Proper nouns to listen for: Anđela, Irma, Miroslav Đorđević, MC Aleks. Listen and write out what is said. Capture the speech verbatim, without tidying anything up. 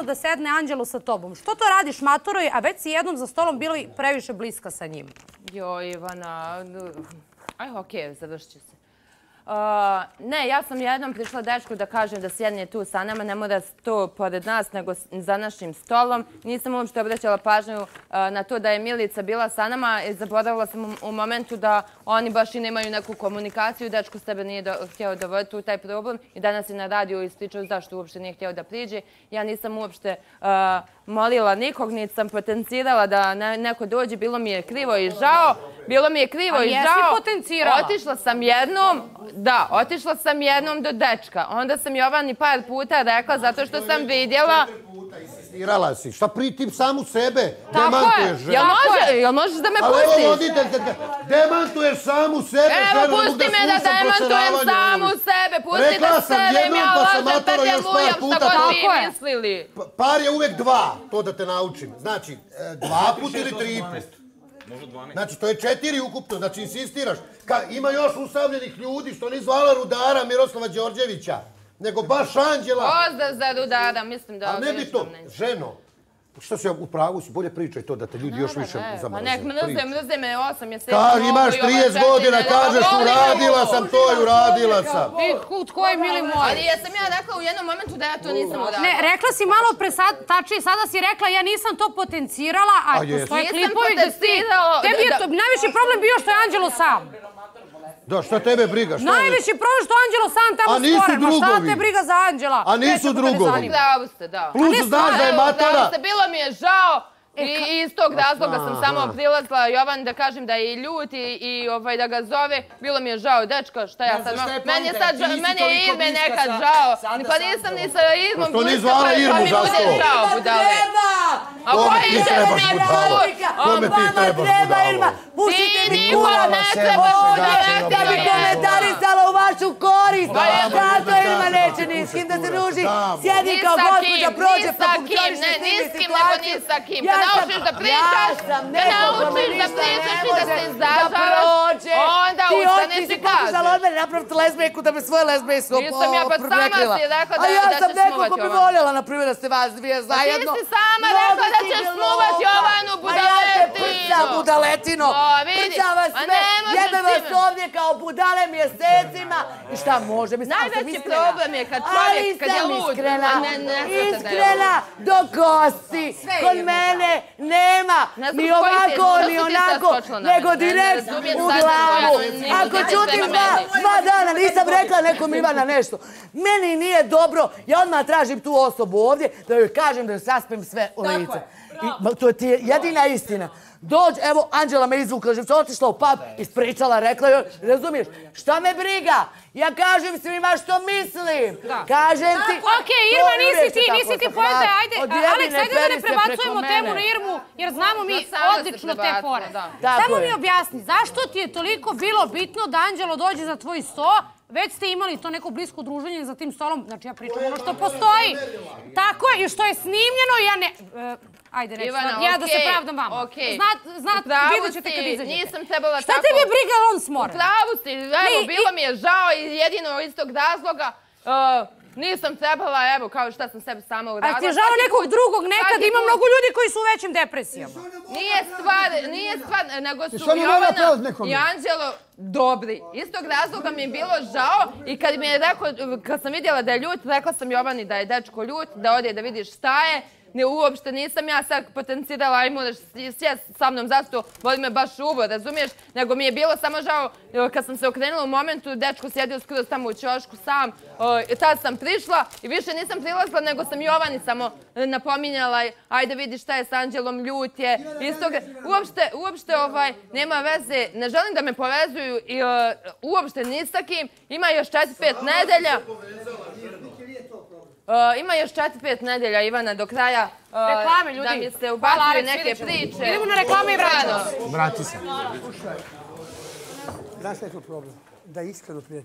obavezno da sedne Anđelo sa tobom. Što to radiš matoroj, a već si jednom za stolom bili previše bliska sa njim? Joj, Ivana, aj okej, završit ću se. Ne, ja sam jednom prišla dečku da kažem da sjedne tu sa nama, ne mora to pored nas, nego za našim stolom. Nisam uopšte obraćala pažnju na to da je Milica bila sa nama i zaboravila sam u momentu da oni baš i nemaju neku komunikaciju. Dečko s tebe nije htjeo dovoditi u taj problem i danas je na radiju ističao zašto uopšte nije htjeo da priđe. Ja nisam uopšte molila nikog, niti sam potencirala da neko dođe. Bilo mi je krivo i žao. Bilo mi je krivo i žao. Otišla sam jednom... Da, otišla sam jednom do dečka. Onda sam Jovani par puta rekla zato što sam vidjela... Četiri puta insistirala si. Šta pritim samu sebe? Demantuješ ženu. Tako je. Jel možeš da me pustiš? Ali vodite, demantuješ samu sebe. Evo, pusti me da demantujem samu sebe. Pustite sebe, mi ja lažem, petljam, lujam, šta god vi mislili. Par je uvijek dva, to da te naučim. Znači, dva put ili tri put. Znači, to je četiri ukupno, znači insistiraš. Ima još usamljenih ljudi što ni zvala Rudara Miroslava Đorđevića, nego baš Anđela. Pozdrav za Rudara, mislim da... A ne bi to, ženo, što si u pravu, si bolje pričaj to da te ljudi još više zamrze. Nek mrze, mrze me osam, ja se... Kar, imaš trideset godina, kažeš uradila sam to i uradila sam. Tko je mili moj? Ali ja sam ja rekla u jednom momentu da ja to nisam uradila. Ne, rekla si malo pre, tačnije, sada si rekla ja nisam to potencirala, a postoje klipovi da si... Tebi je najveći problem bio što je Anđelo sam. Da, šta tebe briga? Najveći problem što Anđelo sam tamo sporema. Šta te briga za Anđela? A nisu drugovi. Plus znaš da je matara. Bilo mi je žao i iz tog razloga sam samo prilazila Jovan da kažem da je i ljut i da ga zove. Bilo mi je žao, dečko, šta ja sad... Meni je sad žao, meni je Irme nekad žao. Pa nisam ni sa Irmom... Pa što ni zvala Irmu za svoj. A koji se mi put? Kome ti trebaš budalo? Ti nikog ne trebaš budalo. Da bi komentarisala u vašu korist. Zato Irma neće ni s kim da se druži. Sjedi kao gospođa, prođe pa funkcioniš s tim situaciju. Da naučiš da pričaš, da naučiš da pričaš i da se izražavaš. Onda ustaneš i kaži. Napraviti lezbejku da bi svoje lezbejsko poprvekila. Nisam ja pa sama si rekla da ćeš smuvati. A ja sam nekako bi voljela, na primjer, da se vas dvije zajedno. Ti si sama rekla da ćeš smuvati Jovanu budaletinu. Prcava sve, jebe vas ovdje kao budale mjesecima. I šta može? Najveći problem je kad čovjek, kad je lud. Iskrena do kosti. Kod mene nema ni ovako, ni onako, nego direkt u glavu. Ako čutim dva dana, nisam rekla nekom Ivana nešto. Meni nije dobro, ja odmah tražim tu osobu ovdje da joj kažem da joj saspem sve u lice. To ti je jedina istina. Dođi, evo, Anđela me izvukla živca, otišla u pub, ispričala, rekla joj, razumiješ, šta me briga? Ja kažem svima što mislim. Kažem ti... Okej, Irma, nisi ti, nisi ti pojede, ajde, Aleks, ajde da ne prebacujemo temu na Irmu, jer znamo mi odlično te fore. Samo mi objasni, zašto ti je toliko bilo bitno da Anđelo dođe za tvoj sto? Već ste imali to neko blisko druženje za tim stolom, znači ja pričam ono što postoji. Tako je, i što je snimljeno, ja ne... Ajde, neću, ja da se pravdam vama. Znate, vidjet ćete kad izađete. Šta tebi je briga, on smora? U pravu si, evo, bilo mi je žao i jedino iz tog razloga nisam trebala, evo, kao šta sam sebe sama uradila. A ti je žao nekog drugog nekad, ima mnogo ljudi koji su u većim depresijama. Nije stvar, nije stvar, nego su Jovana i Anđelo dobri. Iz tog razloga mi je bilo žao i kad mi je rekao, kad sam vidjela da je ljut, rekla sam Jovani da je dečko ljut, da ode da vidiš šta je. Uopšte nisam ja sad potencirala, aj moraš sjest sa mnom za sto, voli me baš ubo, razumiješ? Nego mi je bilo samo žao, kad sam se okrenula u momentu, dečko sjedio skroz tamo u ćošku sam, tad sam prišla i više nisam prilazila, nego sam Jovani samo napominjala, ajde vidi šta je s Anđelom, ljut je, uopšte nema veze, ne želim da me povezuju, uopšte ni sa kim, ima još četiri pet nedelja. Ima još četiri pet nedelja, Ivana, do kraja da mi se ubacuju neke priče. Idemo na reklame i vrati se. Vrati se. Znaš nekog problema? Da iskreno prijatelj.